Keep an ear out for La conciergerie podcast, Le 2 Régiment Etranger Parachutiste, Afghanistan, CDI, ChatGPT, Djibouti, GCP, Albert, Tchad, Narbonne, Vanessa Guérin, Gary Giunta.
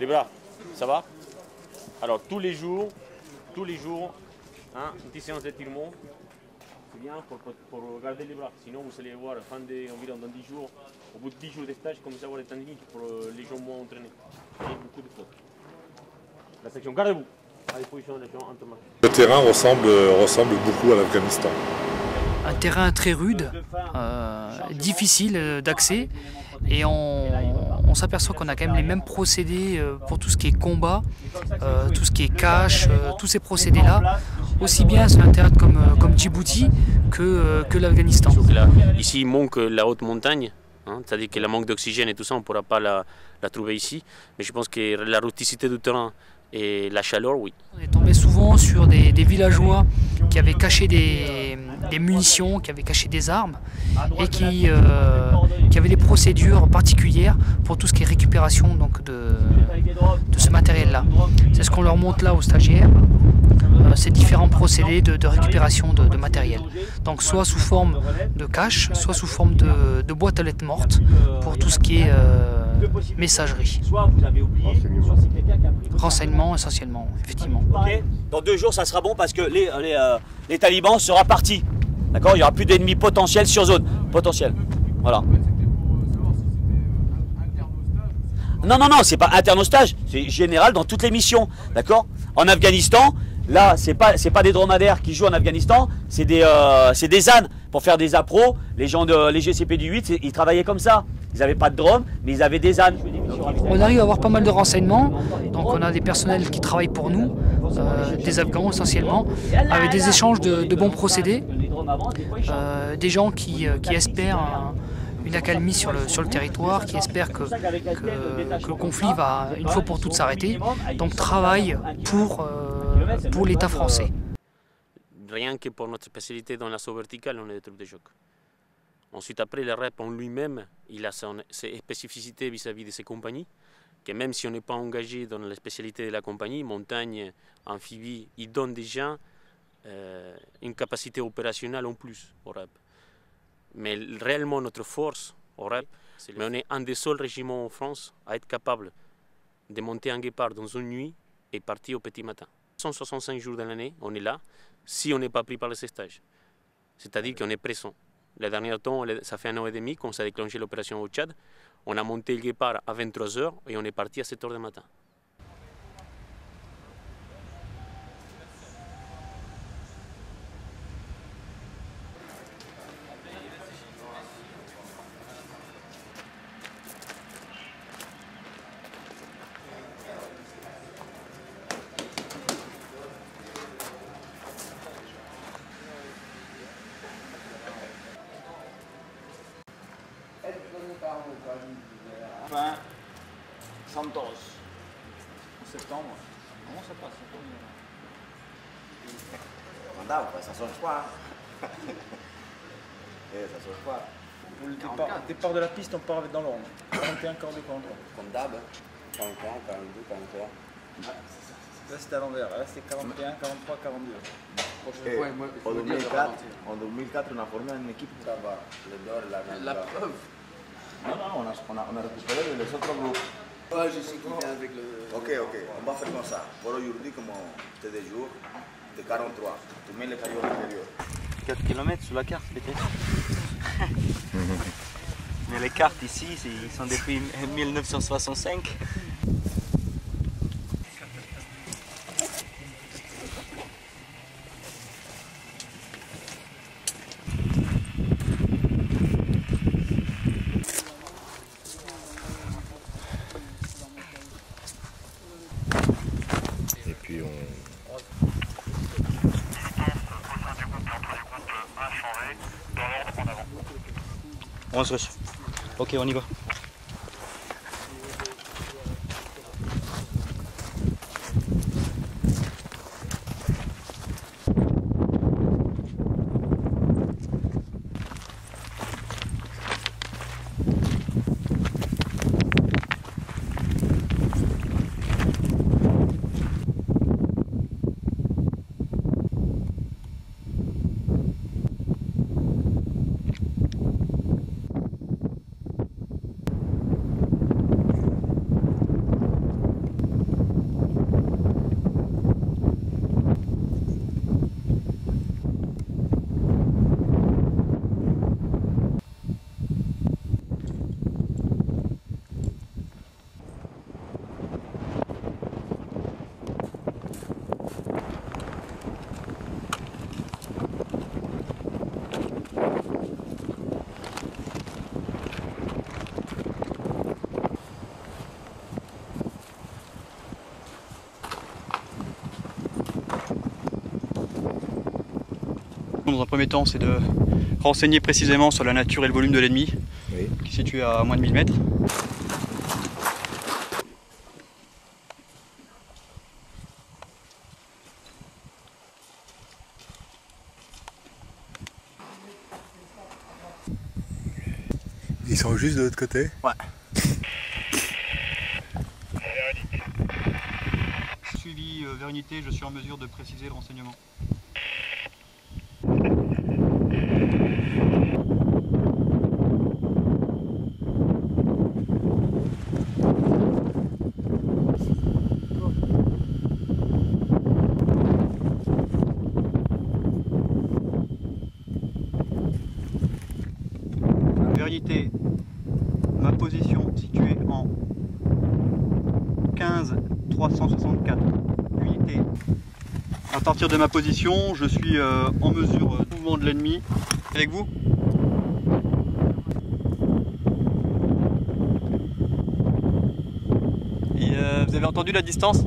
Les bras, ça va? Alors tous les jours, hein, une petite séance d'étirement. C'est bien pour garder les bras. Sinon vous allez voir, fin de, environ dans 10 jours, au bout de 10 jours de stage, vous commencez à avoir des tendinites pour les gens moins entraînés. Et beaucoup de fautes. La section, gardez-vous. Le terrain ressemble beaucoup à l'Afghanistan. Un terrain très rude, difficile d'accès, et on s'aperçoit qu'on a quand même les mêmes procédés pour tout ce qui est combat, tout ce qui est cache, tous ces procédés-là, aussi bien sur un terrain comme Djibouti que l'Afghanistan. Ici, il manque la haute montagne, hein, c'est-à-dire que le manque d'oxygène et tout ça, on ne pourra pas la trouver ici, mais je pense que la rusticité du terrain et la chaleur, oui. On est tombé souvent sur des villageois qui avaient caché des munitions, qui avaient caché des armes et qui avaient des procédures particulières pour tout ce qui est récupération donc, de ce matériel-là. C'est ce qu'on leur montre là aux stagiaires, ces différents procédés de récupération de matériel. Donc soit sous forme de cache, soit sous forme de boîte à lettres mortes pour tout ce qui est messagerie. Renseignements essentiellement, effectivement. Okay. Dans 2 jours, ça sera bon parce que les talibans seront partis. D'accord, il n'y aura plus d'ennemis potentiels sur zone. Potentiel. Voilà. Non, non, non, c'est pas interne au stage, c'est général dans toutes les missions. D'accord. En Afghanistan, là, c'est pas des dromadaires qui jouent en Afghanistan, c'est des ânes pour faire des appros. Les gens les GCP du 8, ils travaillaient comme ça. Ils n'avaient pas de drone, mais ils avaient des ânes. On arrive à avoir pas mal de renseignements, donc on a des personnels qui travaillent pour nous, des Afghans essentiellement, avec des échanges de bons procédés, des gens qui espèrent une accalmie sur le territoire, qui espèrent que le conflit va une fois pour toutes s'arrêter, donc travaillent pour l'État français. Rien que pour notre spécialité dans l'assaut vertical, on a des troupes de choc. Ensuite, après, le REP en lui-même, il a ses spécificités vis-à-vis de ses compagnies, que même si on n'est pas engagé dans la spécialité de la compagnie, montagne, amphibie, il donne déjà une capacité opérationnelle en plus au REP. Mais réellement, notre force au REP, mais on est un des seuls régiments en France à être capable de monter un guépard dans une nuit et partir au petit matin. 165 jours de l'année, on est là, si on n'est pas pris par les stages. C'est-à-dire qu'on est pressant. Le dernier temps, ça fait 1 an et demi qu'on s'est déclenché l'opération au Tchad. On a monté le guépard à 23 h et on est parti à 7 h du matin. Fin Santos, en septembre. Comment ça passe? Mandat, ça change pas. Ça change pas. Pour le départ de la piste, on part dans l'ordre. 41 corps de camp. Comme d'hab, 41, 42, 43. Là c'était à l'envers, là c'était 41, 43, 42. En 2004, on a formé une équipe pour avoir le d'or et la preuve. Non, non, on a récupéré les autres groupes. Ah, je sais qu'il est avec le... Ok, ok, on va faire comme ça. Pour aujourd'hui, comme c'est des jours, de 43. Tu mets les cailloux à l'intérieur. 4 km sur la carte, peut-être. Mais les cartes ici, ils sont depuis 1965. On se reçoit. Ok, on y va. dans un premier temps, c'est de renseigner précisément sur la nature et le volume de l'ennemi, oui, qui est situé à moins de 1000 mètres. Ils sont juste de l'autre côté? Ouais. Suivi vers unité, je suis en mesure de préciser le renseignement. Vérité, ma position située en 15 364. Unité. À partir de ma position, je suis en mesure du mouvement de l'ennemi. Avec vous? Et vous avez entendu la distance?